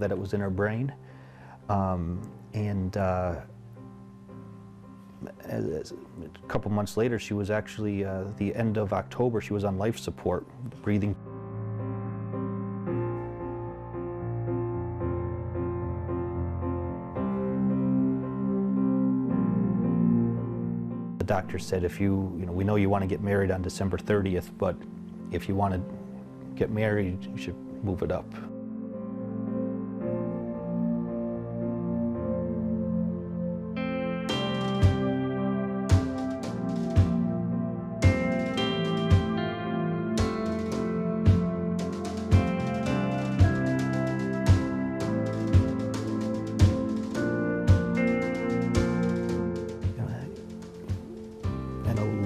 that it was in her brain. A couple months later, she was actually, the end of October, she was on life support, breathing. The doctor said, if you know, we know you want to get married on December 30th, but if you want to get married, you should move it up.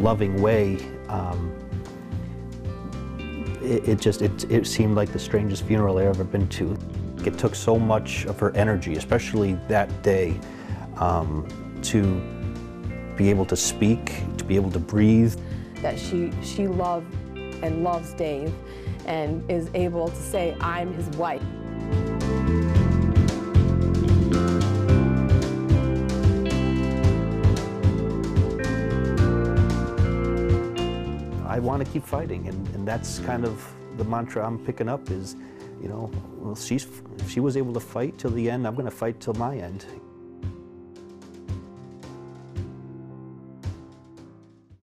Loving way, it seemed like the strangest funeral I've ever been to. It took so much of her energy, especially that day, to be able to speak, to be able to breathe. That she loved and loves Dave and is able to say, I'm his wife. I want to keep fighting, and that's kind of the mantra I'm picking up is, you know, well, if she was able to fight till the end, I'm going to fight till my end.